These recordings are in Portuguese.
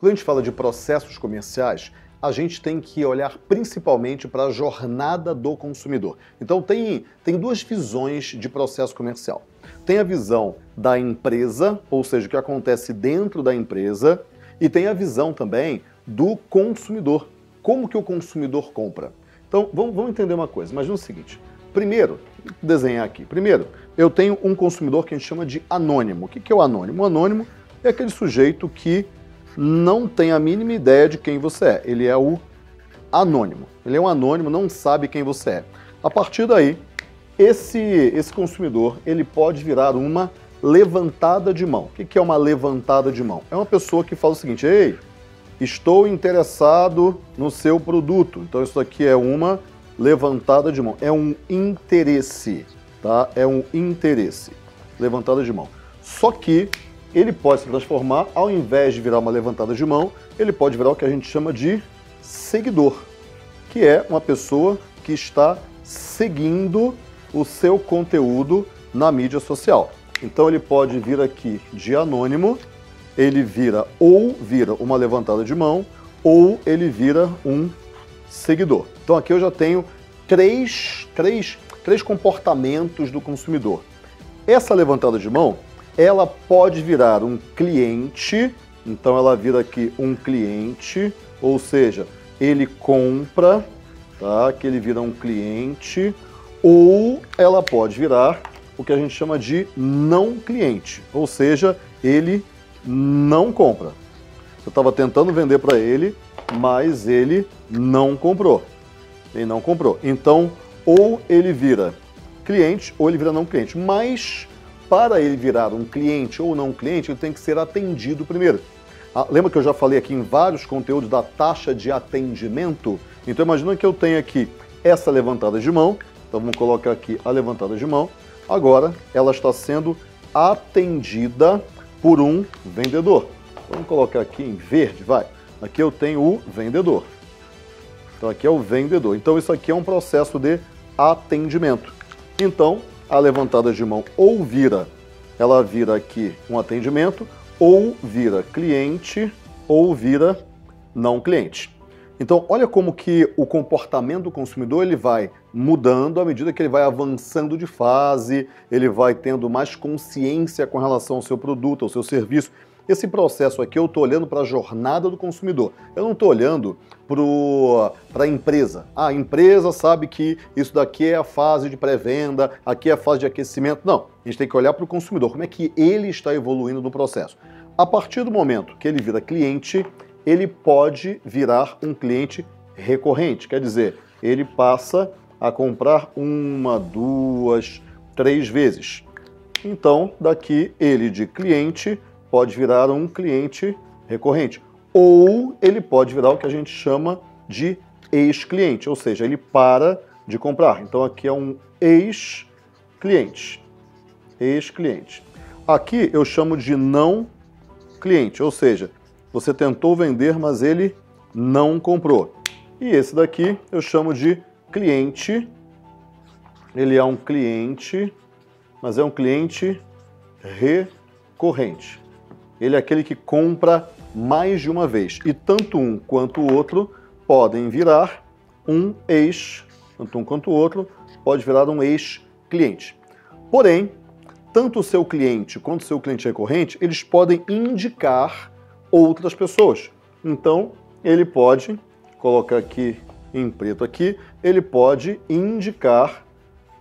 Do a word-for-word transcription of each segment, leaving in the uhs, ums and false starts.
Quando a gente fala de processos comerciais, a gente tem que olhar principalmente para a jornada do consumidor. Então tem, tem duas visões de processo comercial. Tem a visão da empresa, ou seja, o que acontece dentro da empresa, e tem a visão também do consumidor. Como que o consumidor compra? Então vamos, vamos entender uma coisa, imagina o seguinte. Primeiro, vou desenhar aqui. Primeiro, eu tenho um consumidor que a gente chama de anônimo. O que que é o anônimo? O anônimo é aquele sujeito que não tem a mínima ideia de quem você é. Ele é o anônimo. Ele é um anônimo, não sabe quem você é. A partir daí, esse, esse consumidor, ele pode virar uma levantada de mão. O que é uma levantada de mão? É uma pessoa que fala o seguinte: ei, estou interessado no seu produto. Então isso aqui é uma levantada de mão. É um interesse, tá? É um interesse. Levantada de mão. Só que ele pode se transformar, ao invés de virar uma levantada de mão, ele pode virar o que a gente chama de seguidor, que é uma pessoa que está seguindo o seu conteúdo na mídia social. Então ele pode vir aqui de anônimo, ele vira ou vira uma levantada de mão, ou ele vira um seguidor. Então aqui eu já tenho três, três, três comportamentos do consumidor. Essa levantada de mão, ela pode virar um cliente, então ela vira aqui um cliente, ou seja, ele compra, tá? Que ele vira um cliente, ou ela pode virar o que a gente chama de não cliente, ou seja, ele não compra. Eu estava tentando vender para ele, mas ele não comprou. Ele não comprou. Então, ou ele vira cliente, ou ele vira não cliente, mas para ele virar um cliente ou não cliente, ele tem que ser atendido primeiro. Ah, lembra que eu já falei aqui em vários conteúdos da taxa de atendimento? Então imagina que eu tenho aqui essa levantada de mão, então vamos colocar aqui a levantada de mão. Agora ela está sendo atendida por um vendedor. Vamos colocar aqui em verde, vai. Aqui eu tenho o vendedor. Então aqui é o vendedor. Então isso aqui é um processo de atendimento. Então a levantada de mão ou vira, ela vira aqui um atendimento, ou vira cliente, ou vira não cliente. Então, olha como que o comportamento do consumidor ele vai mudando à medida que ele vai avançando de fase, ele vai tendo mais consciência com relação ao seu produto, ao seu serviço. Esse processo aqui eu estou olhando para a jornada do consumidor, eu não estou olhando para a empresa. Ah, a empresa sabe que isso daqui é a fase de pré-venda, aqui é a fase de aquecimento. Não, a gente tem que olhar para o consumidor, como é que ele está evoluindo no processo. A partir do momento que ele vira cliente, ele pode virar um cliente recorrente, quer dizer, ele passa a comprar uma, duas, três vezes. Então, daqui ele de cliente pode virar um cliente recorrente, ou ele pode virar o que a gente chama de ex-cliente, ou seja, ele para de comprar. Então aqui é um ex-cliente, ex-cliente. Aqui eu chamo de não cliente, ou seja, você tentou vender, mas ele não comprou. E esse daqui eu chamo de cliente, ele é um cliente, mas é um cliente recorrente. Ele é aquele que compra mais de uma vez. E tanto um quanto o outro podem virar um ex, tanto um quanto o outro pode virar um ex-cliente. Porém, tanto o seu cliente quanto o seu cliente recorrente, eles podem indicar outras pessoas. Então, ele pode, colocar aqui em preto aqui, ele pode indicar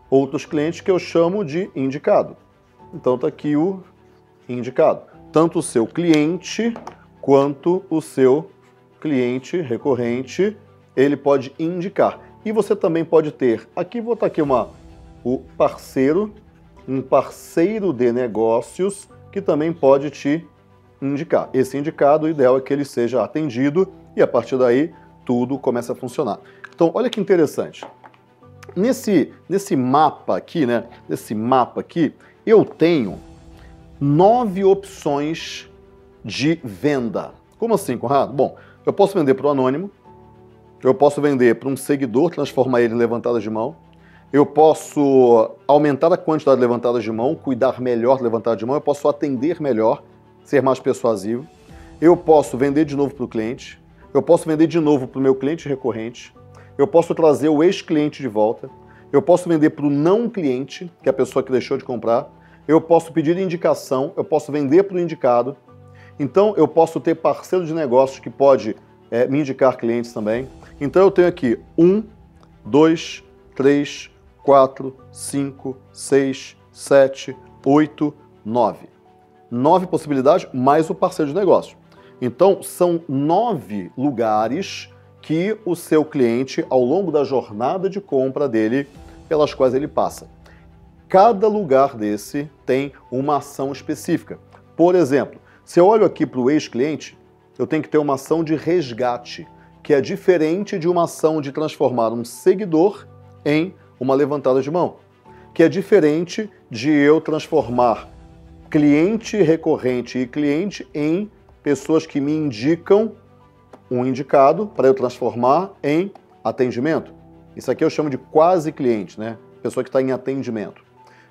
outros clientes que eu chamo de indicado. Então, está aqui o indicado. Tanto o seu cliente quanto o seu cliente recorrente, ele pode indicar. E você também pode ter, aqui vou botar aqui uma, o parceiro, um parceiro de negócios que também pode te indicar. Esse indicado, o ideal é que ele seja atendido e a partir daí tudo começa a funcionar. Então, olha que interessante. Nesse, nesse mapa aqui, né? Nesse mapa aqui, eu tenho nove opções de venda. Como assim, Conrado? Bom, eu posso vender para o anônimo, eu posso vender para um seguidor, transformar ele em levantada de mão, eu posso aumentar a quantidade de levantadas de mão, cuidar melhor da levantada de mão, eu posso atender melhor, ser mais persuasivo, eu posso vender de novo para o cliente, eu posso vender de novo para o meu cliente recorrente, eu posso trazer o ex-cliente de volta, eu posso vender para o não cliente, que é a pessoa que deixou de comprar, eu posso pedir indicação, eu posso vender para o indicado. Então, eu posso ter parceiro de negócios que pode é, me indicar clientes também. Então, eu tenho aqui um, dois, três, quatro, cinco, seis, sete, oito, nove. Nove possibilidades mais o parceiro de negócio. Então, são nove lugares que o seu cliente, ao longo da jornada de compra dele, pelas quais ele passa. Cada lugar desse tem uma ação específica. Por exemplo, se eu olho aqui para o ex-cliente, eu tenho que ter uma ação de resgate, que é diferente de uma ação de transformar um seguidor em uma levantada de mão, que é diferente de eu transformar cliente recorrente e cliente em pessoas que me indicam um indicado para eu transformar em atendimento. Isso aqui eu chamo de quase cliente, né? Pessoa que está em atendimento.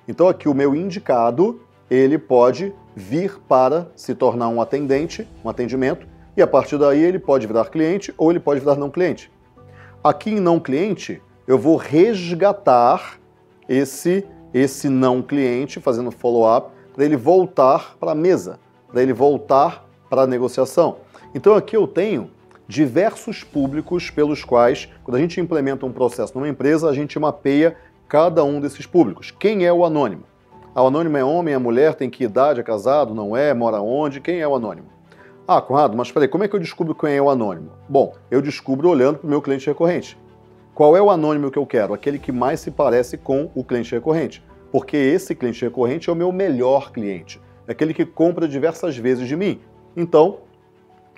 Então aqui o meu indicado, ele pode vir para se tornar um atendente, um atendimento, e a partir daí ele pode virar cliente ou ele pode virar não cliente. Aqui em não cliente, eu vou resgatar esse, esse não cliente, fazendo follow-up, para ele voltar para a mesa, para ele voltar para a negociação. Então aqui eu tenho diversos públicos pelos quais, quando a gente implementa um processo numa empresa, a gente mapeia cada um desses públicos. Quem é o anônimo? Ah, o anônimo é homem, é mulher, tem que idade, é casado, não é, mora onde? Quem é o anônimo? Ah, Conrado, mas peraí, como é que eu descubro quem é o anônimo? Bom, eu descubro olhando para o meu cliente recorrente. Qual é o anônimo que eu quero? Aquele que mais se parece com o cliente recorrente. Porque esse cliente recorrente é o meu melhor cliente. É aquele que compra diversas vezes de mim. Então,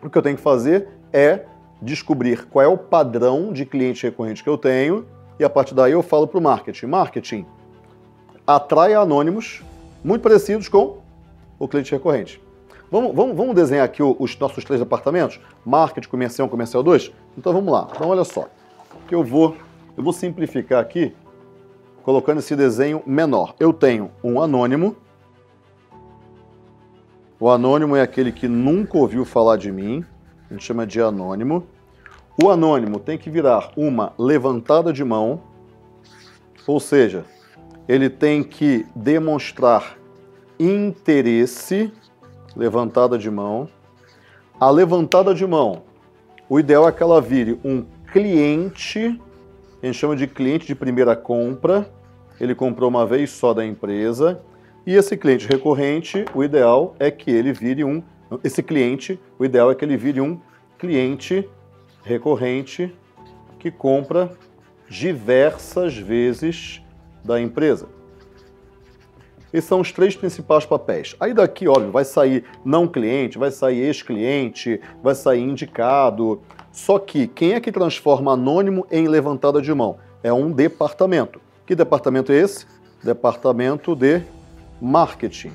o que eu tenho que fazer é descobrir qual é o padrão de cliente recorrente que eu tenho e a partir daí eu falo para o marketing. Marketing atrai anônimos muito parecidos com o cliente recorrente. Vamos, vamos, vamos desenhar aqui os nossos três departamentos? Marketing, comercial um, comercial dois? Então vamos lá. Então olha só, que eu vou, eu vou simplificar aqui, colocando esse desenho menor. Eu tenho um anônimo. O anônimo é aquele que nunca ouviu falar de mim. A gente chama de anônimo. O anônimo tem que virar uma levantada de mão, ou seja, ele tem que demonstrar interesse, levantada de mão. A levantada de mão, o ideal é que ela vire um cliente, a gente chama de cliente de primeira compra, ele comprou uma vez só da empresa, e esse cliente recorrente, o ideal é que ele vire um, esse cliente, o ideal é que ele vire um cliente recorrente que compra diversas vezes da empresa. Esses são os três principais papéis. Aí daqui, óbvio, vai sair não cliente, vai sair ex-cliente, vai sair indicado. Só que quem é que transforma anônimo em levantada de mão? É um departamento. Que departamento é esse? Departamento de marketing.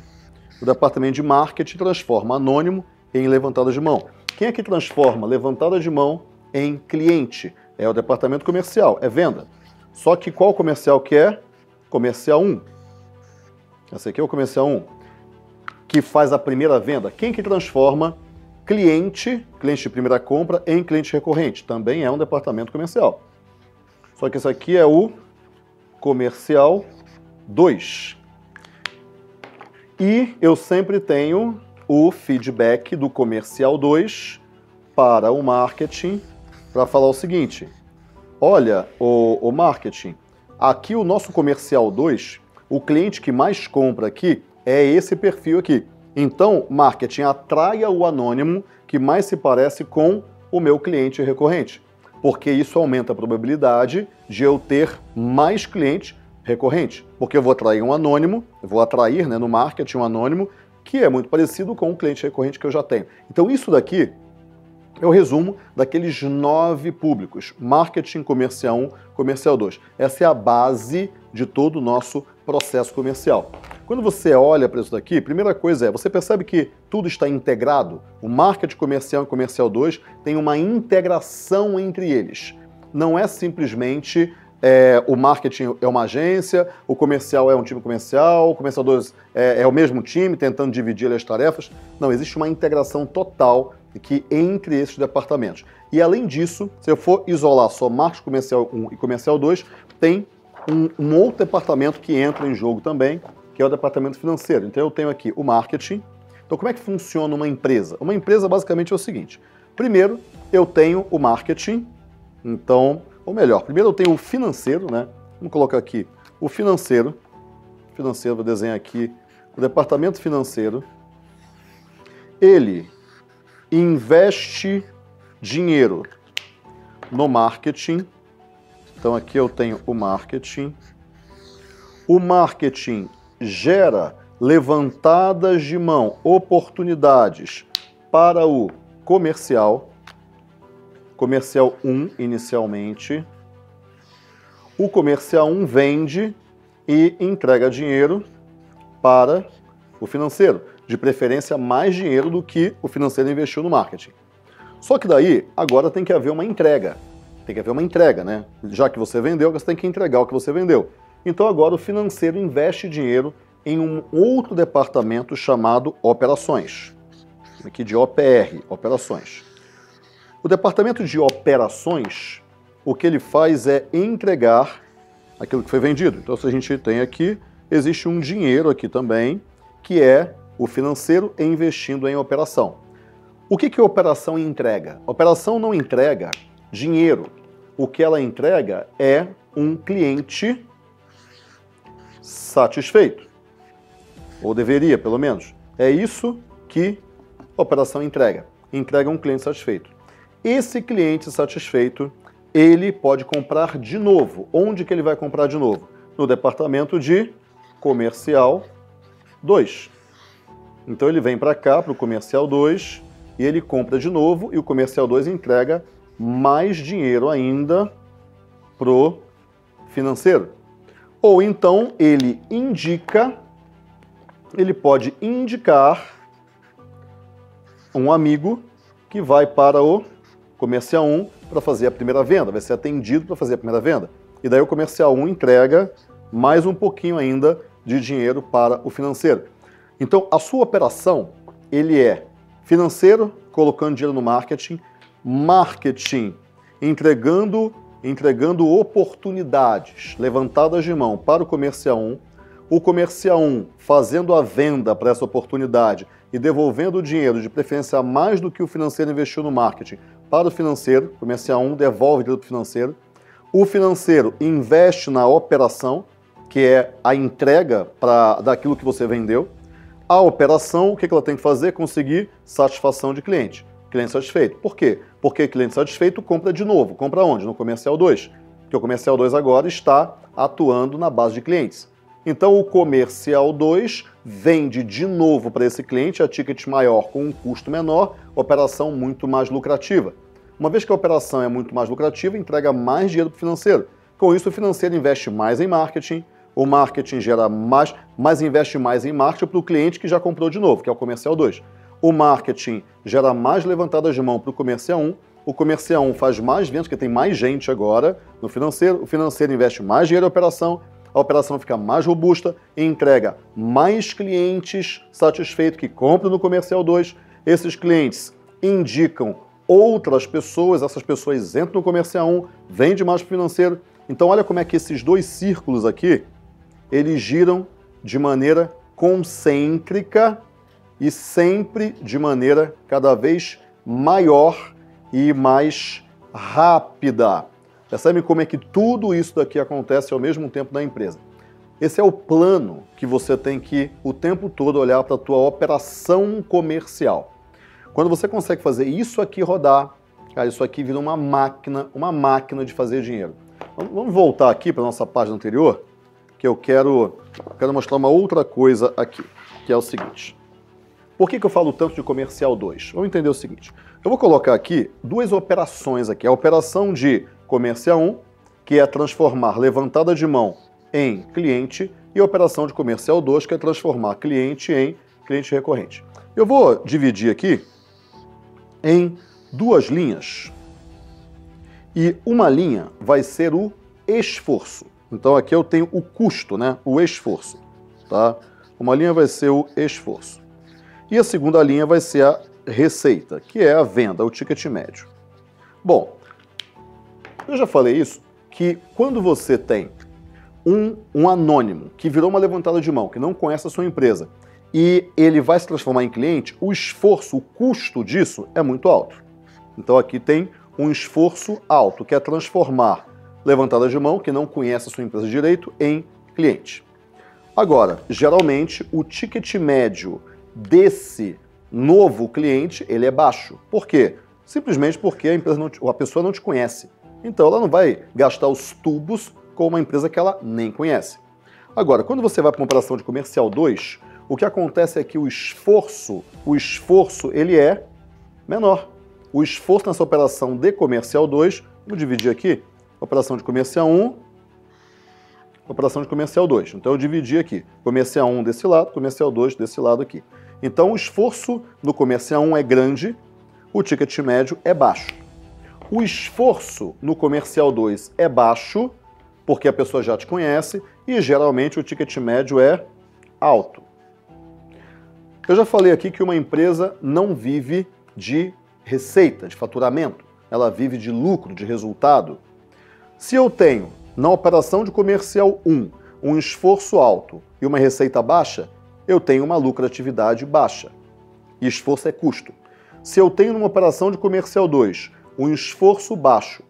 O departamento de marketing transforma anônimo em levantada de mão. Quem é que transforma levantada de mão em cliente? É o departamento comercial, é venda. Só que qual comercial que é? Comercial um. Esse aqui é o comercial um, que faz a primeira venda. Quem que transforma cliente, cliente de primeira compra, em cliente recorrente? Também é um departamento comercial. Só que esse aqui é o comercial dois. E eu sempre tenho o feedback do comercial dois para o marketing, para falar o seguinte: olha, o, o marketing, aqui o nosso comercial dois, o cliente que mais compra aqui é esse perfil aqui. Então, marketing, atraia o anônimo que mais se parece com o meu cliente recorrente, porque isso aumenta a probabilidade de eu ter mais clientes recorrentes, porque eu vou atrair um anônimo, eu vou atrair, né, no marketing um anônimo, que é muito parecido com o cliente recorrente que eu já tenho. Então isso daqui é o resumo daqueles nove públicos: marketing, comercial um, comercial dois. Essa é a base de todo o nosso processo comercial. Quando você olha para isso daqui, primeira coisa é, você percebe que tudo está integrado? O marketing comercial e comercial dois tem uma integração entre eles. Não é simplesmente É, o marketing é uma agência, o comercial é um time comercial, o comercial dois é, é o mesmo time tentando dividir as tarefas. Não, existe uma integração total que entre esses departamentos. E além disso, se eu for isolar só marcos comercial um e comercial dois, tem um, um outro departamento que entra em jogo também, que é o departamento financeiro. Então eu tenho aqui o marketing. Então como é que funciona uma empresa? Uma empresa basicamente é o seguinte: primeiro eu tenho o marketing, então, ou melhor, primeiro eu tenho o financeiro, né? Vamos colocar aqui o financeiro, financeiro, vou desenhar aqui o departamento financeiro. Ele investe dinheiro no marketing, então aqui eu tenho o marketing. O marketing gera levantadas de mão, oportunidades para o comercial, comercial um inicialmente. O comercial um vende e entrega dinheiro para o financeiro, de preferência mais dinheiro do que o financeiro investiu no marketing. Só que daí, agora tem que haver uma entrega, tem que haver uma entrega, né? Já que você vendeu, você tem que entregar o que você vendeu. Então agora o financeiro investe dinheiro em um outro departamento chamado operações, aqui de O P R, operações. O departamento de operações, o que ele faz é entregar aquilo que foi vendido. Então se a gente tem aqui, existe um dinheiro aqui também, que é o financeiro investindo em operação. O que que a operação entrega? A operação não entrega dinheiro. O que ela entrega é um cliente satisfeito. Ou deveria, pelo menos. É isso que a operação entrega. Entrega um cliente satisfeito. Esse cliente satisfeito, ele pode comprar de novo. Onde que ele vai comprar de novo? No departamento de comercial dois. Então ele vem para cá, para o comercial dois, e ele compra de novo, e o comercial dois entrega mais dinheiro ainda para o financeiro. Ou então ele indica, ele pode indicar um amigo que vai para o comercial um para fazer a primeira venda, vai ser atendido para fazer a primeira venda. E daí o comercial um entrega mais um pouquinho ainda de dinheiro para o financeiro. Então, a sua operação, ele é financeiro, colocando dinheiro no marketing, marketing, entregando, entregando oportunidades, levantadas de mão para o comercial um, o comercial um fazendo a venda para essa oportunidade e devolvendo o dinheiro, de preferência mais do que o financeiro investiu no marketing, para o financeiro, o comercial um devolve dinheiro para o financeiro, o financeiro investe na operação, que é a entrega pra, daquilo que você vendeu. A operação, o que ela tem que fazer? Conseguir satisfação de cliente. Cliente satisfeito. Por quê? Porque cliente satisfeito compra de novo. Compra onde? No comercial dois. Porque o comercial dois agora está atuando na base de clientes. Então o comercial dois vende de novo para esse cliente a ticket maior com um custo menor, operação muito mais lucrativa. Uma vez que a operação é muito mais lucrativa, entrega mais dinheiro para o financeiro. Com isso, o financeiro investe mais em marketing. O marketing gera mais, mas investe mais em marketing para o cliente que já comprou de novo, que é o comercial dois. O marketing gera mais levantadas de mão para o comercial um. O comercial um faz mais vendas, porque tem mais gente agora no financeiro. O financeiro investe mais dinheiro em operação. A operação fica mais robusta e entrega mais clientes satisfeitos que compram no comercial dois. Esses clientes indicam outras pessoas. Essas pessoas entram no comercial um, vendem mais para o financeiro. Então olha como é que esses dois círculos aqui, eles giram de maneira concêntrica e sempre de maneira cada vez maior e mais rápida. Percebe como é que tudo isso daqui acontece ao mesmo tempo na empresa. Esse é o plano que você tem que o tempo todo olhar para a tua operação comercial. Quando você consegue fazer isso aqui rodar, cara, isso aqui vira uma máquina, uma máquina de fazer dinheiro. Vamos voltar aqui para a nossa página anterior, que eu quero, quero mostrar uma outra coisa aqui, que é o seguinte. Por que que eu falo tanto de comercial dois? Vamos entender o seguinte. Eu vou colocar aqui duas operações aqui. A operação de comercial um, que é transformar levantada de mão em cliente, e a operação de comercial dois, que é transformar cliente em cliente recorrente. Eu vou dividir aqui em duas linhas. E uma linha vai ser o esforço. Então aqui eu tenho o custo, né? O esforço, tá? Uma linha vai ser o esforço. E a segunda linha vai ser a receita, que é a venda, o ticket médio. Bom, eu já falei isso, que quando você tem um, um anônimo que virou uma levantada de mão, que não conhece a sua empresa, e ele vai se transformar em cliente, o esforço, o custo disso é muito alto. Então aqui tem um esforço alto, que é transformar levantada de mão, que não conhece a sua empresa direito, em cliente. Agora, geralmente, o ticket médio desse novo cliente, ele é baixo. Por quê? Simplesmente porque a empresa não te, a pessoa não te conhece. Então ela não vai gastar os tubos com uma empresa que ela nem conhece. Agora, quando você vai para uma operação de comercial dois, o que acontece é que o esforço, o esforço ele é menor. O esforço nessa operação de comercial dois, vou dividir aqui, operação de comercial um, operação de comercial dois. Então eu dividi aqui, comercial um desse lado, comercial dois desse lado aqui. Então o esforço no comercial um é grande, o ticket médio é baixo. O esforço no comercial dois é baixo, porque a pessoa já te conhece, e geralmente o ticket médio é alto. Eu já falei aqui que uma empresa não vive de receita, de faturamento. Ela vive de lucro, de resultado. Se eu tenho, na operação de comercial um, um esforço alto e uma receita baixa, eu tenho uma lucratividade baixa. E esforço é custo. Se eu tenho, numa operação de comercial dois, um esforço baixo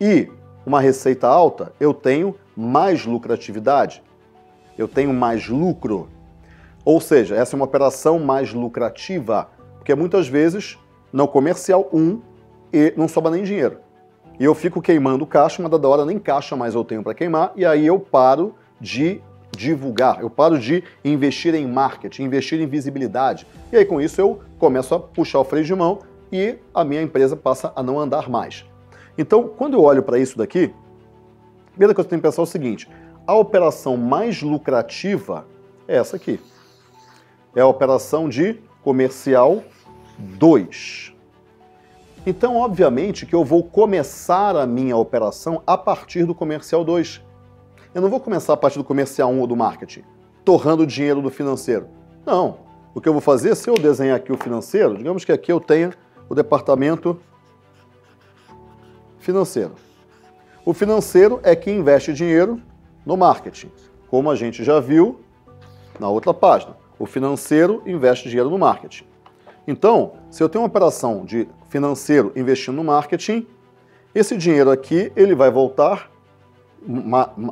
e uma receita alta, eu tenho mais lucratividade. Eu tenho mais lucro. Ou seja, essa é uma operação mais lucrativa, porque muitas vezes no comercial um e não sobra nem dinheiro. E eu fico queimando caixa, uma dada hora nem caixa mais eu tenho para queimar, e aí eu paro de divulgar, eu paro de investir em marketing, investir em visibilidade. E aí com isso eu começo a puxar o freio de mão e a minha empresa passa a não andar mais. Então, quando eu olho para isso daqui, a primeira coisa que eu tenho que pensar é o seguinte, a operação mais lucrativa é essa aqui. É a operação de comercial dois. Então, obviamente, que eu vou começar a minha operação a partir do comercial dois. Eu não vou começar a partir do comercial um ou do marketing, torrando o dinheiro do financeiro. Não. O que eu vou fazer, se eu desenhar aqui o financeiro, digamos que aqui eu tenha o departamento financeiro. O financeiro é que investe dinheiro no marketing, como a gente já viu na outra página. O financeiro investe dinheiro no marketing. Então, se eu tenho uma operação de financeiro investindo no marketing, esse dinheiro aqui ele vai voltar,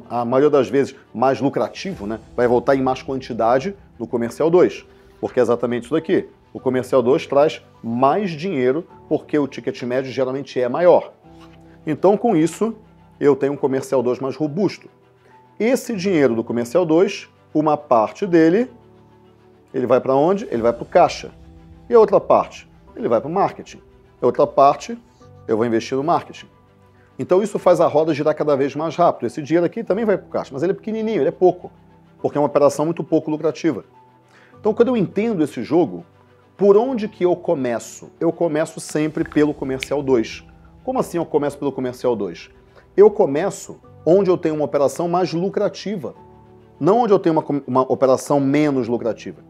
a maioria das vezes, mais lucrativo, né? Vai voltar em mais quantidade no comercial dois, porque é exatamente isso daqui. O comercial dois traz mais dinheiro porque o ticket médio geralmente é maior. Então, com isso, eu tenho um comercial dois mais robusto. Esse dinheiro do comercial dois, uma parte dele, ele vai para onde? Ele vai para o caixa. E a outra parte? Ele vai para o marketing. A outra parte, eu vou investir no marketing. Então isso faz a roda girar cada vez mais rápido. Esse dinheiro aqui também vai para o caixa, mas ele é pequenininho, ele é pouco, porque é uma operação muito pouco lucrativa. Então quando eu entendo esse jogo, por onde que eu começo? Eu começo sempre pelo comercial dois. Como assim eu começo pelo comercial dois? Eu começo onde eu tenho uma operação mais lucrativa, não onde eu tenho uma, uma operação menos lucrativa.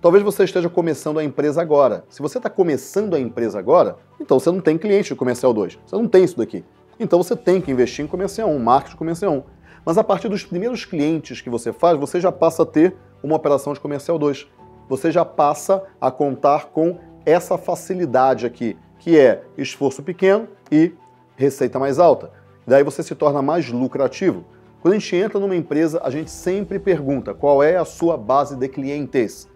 Talvez você esteja começando a empresa agora. Se você está começando a empresa agora, então você não tem cliente de comercial dois. Você não tem isso daqui. Então você tem que investir em comercial um, marketing de comercial um. Mas a partir dos primeiros clientes que você faz, você já passa a ter uma operação de comercial dois. Você já passa a contar com essa facilidade aqui, que é esforço pequeno e receita mais alta. Daí você se torna mais lucrativo. Quando a gente entra numa empresa, a gente sempre pergunta qual é a sua base de clientes.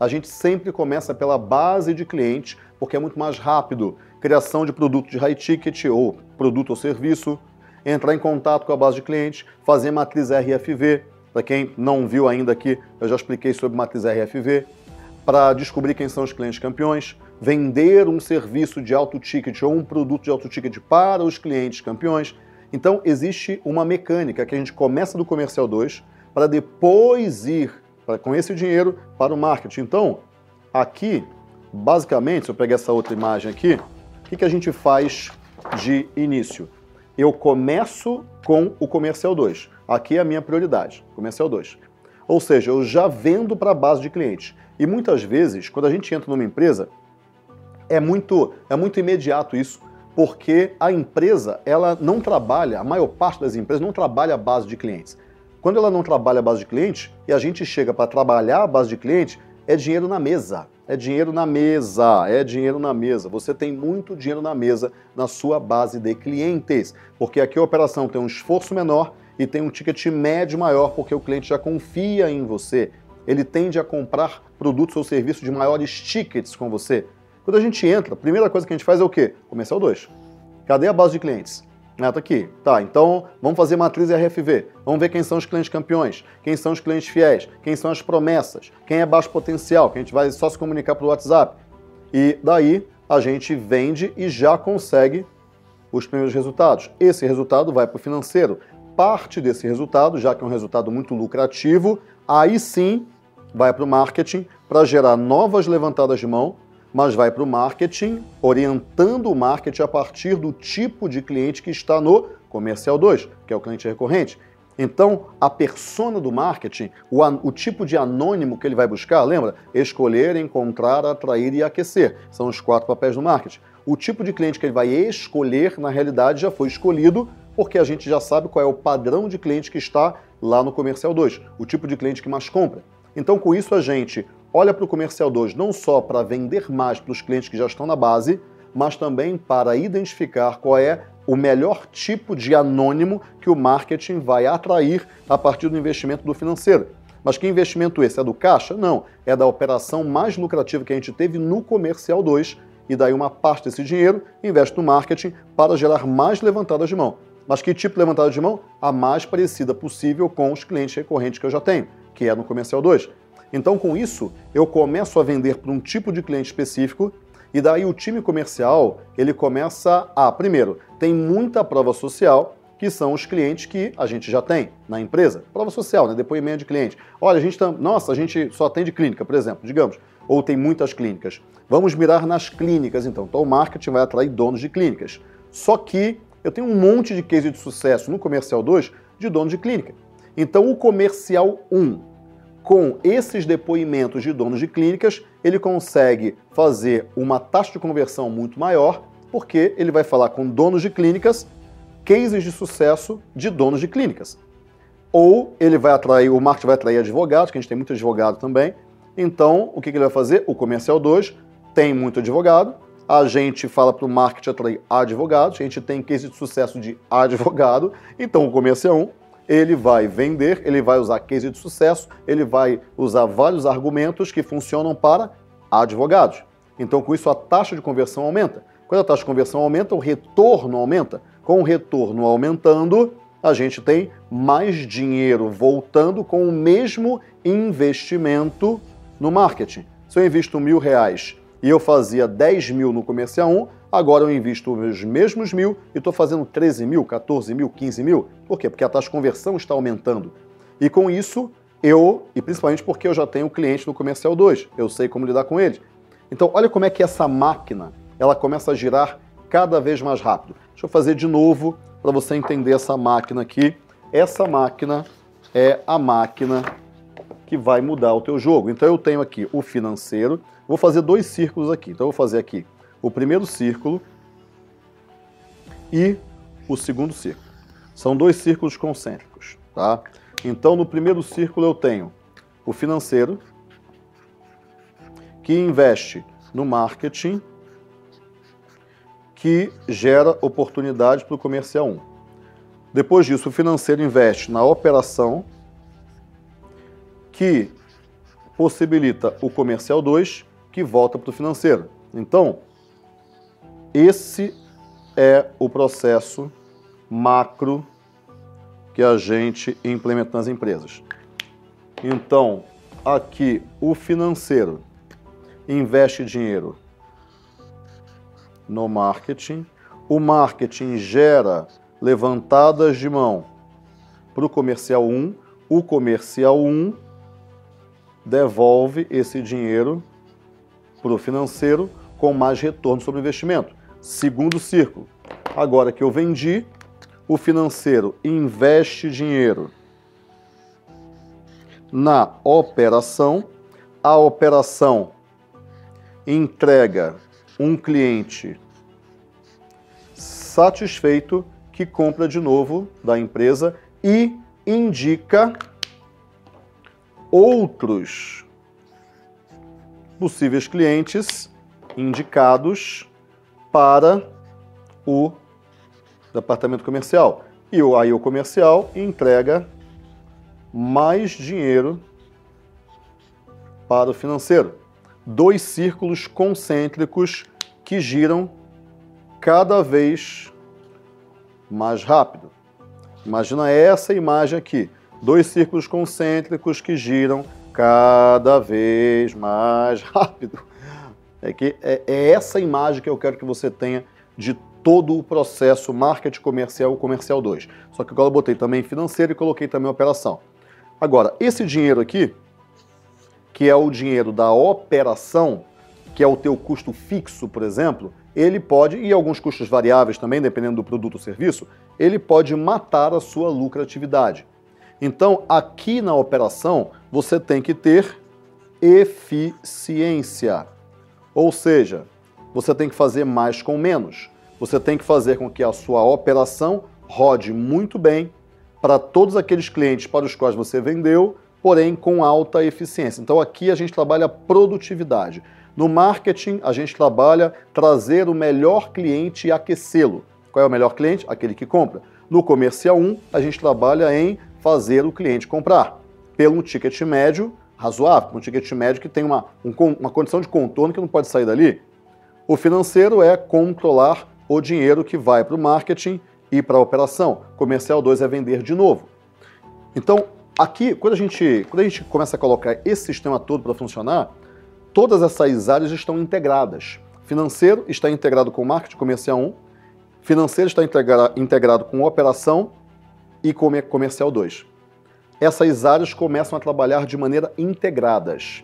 A gente sempre começa pela base de clientes, porque é muito mais rápido. Criação de produto de high ticket ou produto ou serviço, entrar em contato com a base de clientes, fazer matriz R F V. Para quem não viu ainda aqui, eu já expliquei sobre matriz R F V. Para descobrir quem são os clientes campeões, vender um serviço de alto ticket ou um produto de alto ticket para os clientes campeões. Então existe uma mecânica que a gente começa do comercial dois para depois ir Pra, com esse dinheiro para o marketing. Então, aqui, basicamente, se eu pegar essa outra imagem aqui, o que, que a gente faz de início? Eu começo com o comercial dois. Aqui é a minha prioridade, comercial dois. Ou seja, eu já vendo para a base de clientes. E muitas vezes, quando a gente entra numa empresa, é muito, é muito imediato isso, porque a empresa, ela não trabalha, a maior parte das empresas não trabalha a base de clientes. Quando ela não trabalha a base de cliente, e a gente chega para trabalhar a base de cliente, é dinheiro na mesa, é dinheiro na mesa, é dinheiro na mesa. Você tem muito dinheiro na mesa na sua base de clientes, porque aqui a operação tem um esforço menor e tem um ticket médio maior, porque o cliente já confia em você. Ele tende a comprar produtos ou serviços de maiores tickets com você. Quando a gente entra, a primeira coisa que a gente faz é o quê? Comercial dois. Cadê a base de clientes? Ah, tá aqui. Tá, então vamos fazer matriz R F V. Vamos ver quem são os clientes campeões, quem são os clientes fiéis, quem são as promessas, quem é baixo potencial, que a gente vai só se comunicar pelo WhatsApp. E daí a gente vende e já consegue os primeiros resultados. Esse resultado vai para o financeiro. Parte desse resultado, já que é um resultado muito lucrativo, aí sim vai para o marketing para gerar novas levantadas de mão, mas vai para o marketing, orientando o marketing a partir do tipo de cliente que está no comercial dois, que é o cliente recorrente. Então, a persona do marketing, o, o tipo de anônimo que ele vai buscar, lembra? Escolher, encontrar, atrair e aquecer. São os quatro papéis do marketing. O tipo de cliente que ele vai escolher, na realidade, já foi escolhido, porque a gente já sabe qual é o padrão de cliente que está lá no comercial dois, o tipo de cliente que mais compra. Então, com isso, a gente olha para o comercial dois não só para vender mais para os clientes que já estão na base, mas também para identificar qual é o melhor tipo de anônimo que o marketing vai atrair a partir do investimento do financeiro. Mas que investimento esse? É do caixa? Não. É da operação mais lucrativa que a gente teve no comercial dois, e daí uma parte desse dinheiro investe no marketing para gerar mais levantadas de mão. Mas que tipo de levantada de mão? A mais parecida possível com os clientes recorrentes que eu já tenho, que é no comercial dois. Então, com isso, eu começo a vender para um tipo de cliente específico e daí o time comercial, ele começa a... Primeiro, tem muita prova social, que são os clientes que a gente já tem na empresa. Prova social, né? Depoimento de cliente. Olha, a gente tá, nossa, a gente só atende clínica, por exemplo, digamos. Ou tem muitas clínicas. Vamos mirar nas clínicas, então. Então, o marketing vai atrair donos de clínicas. Só que eu tenho um monte de case de sucesso no comercial dois de dono de clínica. Então, o comercial um... com esses depoimentos de donos de clínicas, ele consegue fazer uma taxa de conversão muito maior, porque ele vai falar com donos de clínicas, cases de sucesso de donos de clínicas. Ou ele vai atrair, o marketing vai atrair advogados, que a gente tem muito advogado também. Então, o que ele vai fazer? O comercial dois tem muito advogado, a gente fala para o marketing atrair advogados, a gente tem case de sucesso de advogado, então o comercial um, ele vai vender, ele vai usar case de sucesso, ele vai usar vários argumentos que funcionam para advogados. Então, com isso, a taxa de conversão aumenta. Quando a taxa de conversão aumenta, o retorno aumenta. Com o retorno aumentando, a gente tem mais dinheiro voltando com o mesmo investimento no marketing. Se eu invisto mil reais e eu fazia dez mil no comercial um, agora eu invisto os mesmos mil e estou fazendo treze mil, quatorze mil, quinze mil. Por quê? Porque a taxa de conversão está aumentando. E com isso, eu, e principalmente porque eu já tenho cliente no comercial dois, eu sei como lidar com ele. Então, olha como é que essa máquina, ela começa a girar cada vez mais rápido. Deixa eu fazer de novo para você entender essa máquina aqui. Essa máquina é a máquina que vai mudar o teu jogo. Então, eu tenho aqui o financeiro. Vou fazer dois círculos aqui. Então, eu vou fazer aqui o primeiro círculo e o segundo círculo. São dois círculos concêntricos, tá? Então, no primeiro círculo eu tenho o financeiro, que investe no marketing, que gera oportunidade para o comercial um. Depois disso, o financeiro investe na operação, que possibilita o comercial dois, que volta para o financeiro. Então, esse é o processo macro que a gente implementa nas empresas. Então, aqui o financeiro investe dinheiro no marketing, o marketing gera levantadas de mão para o comercial um, o comercial um devolve esse dinheiro para o financeiro com mais retorno sobre o investimento. Segundo círculo, agora que eu vendi, o financeiro investe dinheiro na operação, a operação entrega um cliente satisfeito que compra de novo da empresa e indica outros possíveis clientes indicados para o departamento comercial. E aí o comercial entrega mais dinheiro para o financeiro. Dois círculos concêntricos que giram cada vez mais rápido. Imagina essa imagem aqui. Dois círculos concêntricos que giram cada vez mais rápido. É, que é, é essa imagem que eu quero que você tenha de todo o processo marketing comercial, comercial dois. Só que agora eu botei também financeiro e coloquei também operação. Agora, esse dinheiro aqui, que é o dinheiro da operação, que é o teu custo fixo, por exemplo, ele pode, e alguns custos variáveis também, dependendo do produto ou serviço, ele pode matar a sua lucratividade. Então, aqui na operação, você tem que ter eficiência. Ou seja, você tem que fazer mais com menos. Você tem que fazer com que a sua operação rode muito bem para todos aqueles clientes para os quais você vendeu, porém com alta eficiência. Então aqui a gente trabalha produtividade. No marketing a gente trabalha trazer o melhor cliente e aquecê-lo. Qual é o melhor cliente? Aquele que compra. No comercial um a gente trabalha em fazer o cliente comprar pelo ticket médio razoável, um ticket médio que tem uma, um, uma condição de contorno que não pode sair dali. O financeiro é controlar o dinheiro que vai para o marketing e para a operação. Comercial dois é vender de novo. Então aqui, quando a gente, quando a gente começa a colocar esse sistema todo para funcionar, todas essas áreas estão integradas. Financeiro está integrado com marketing comercial um, financeiro está integra, integrado com operação e com comercial dois. Essas áreas começam a trabalhar de maneira integradas.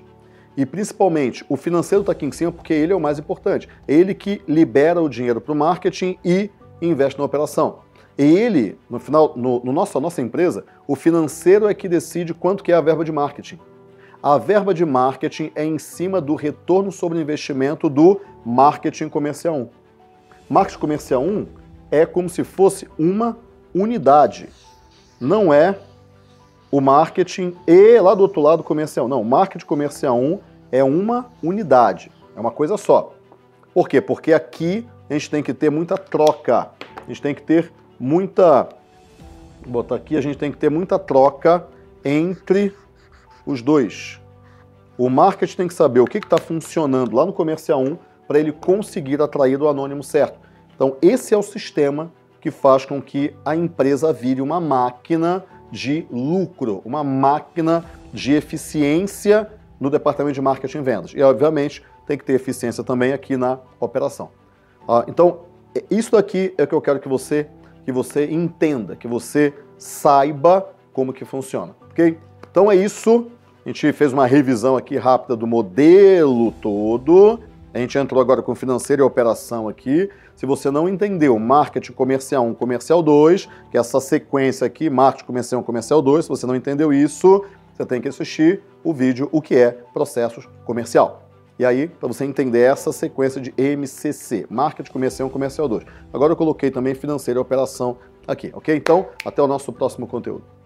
E principalmente, o financeiro está aqui em cima porque ele é o mais importante. É ele que libera o dinheiro para o marketing e investe na operação. E ele, no final, no, no nosso, nossa empresa, o financeiro é que decide quanto que é a verba de marketing. A verba de marketing é em cima do retorno sobre o investimento do marketing comercial um. Marketing comercial um é como se fosse uma unidade. Não é o marketing e lá do outro lado comercial. Não, marketing comercial um é uma unidade. É uma coisa só. Por quê? Porque aqui a gente tem que ter muita troca. A gente tem que ter muita, vou botar aqui, a gente tem que ter muita troca entre os dois. O marketing tem que saber o que está funcionando lá no comercial um para ele conseguir atrair o anônimo certo. Então esse é o sistema que faz com que a empresa vire uma máquina de lucro, uma máquina de eficiência no departamento de marketing e vendas. E obviamente tem que ter eficiência também aqui na operação. Ah, então isso daqui é o que eu quero que você que você entenda, que você saiba como que funciona, ok? Então é isso, a gente fez uma revisão aqui rápida do modelo todo, a gente entrou agora com financeiro e operação aqui. Se você não entendeu marketing comercial um, comercial dois, que é essa sequência aqui, marketing comercial um, comercial dois, se você não entendeu isso, você tem que assistir o vídeo O que é Processos Comercial. E aí, para você entender essa sequência de M C C, Marketing Comercial um, Comercial dois. Agora eu coloquei também Financeiro e Operação aqui, ok? Então, até o nosso próximo conteúdo.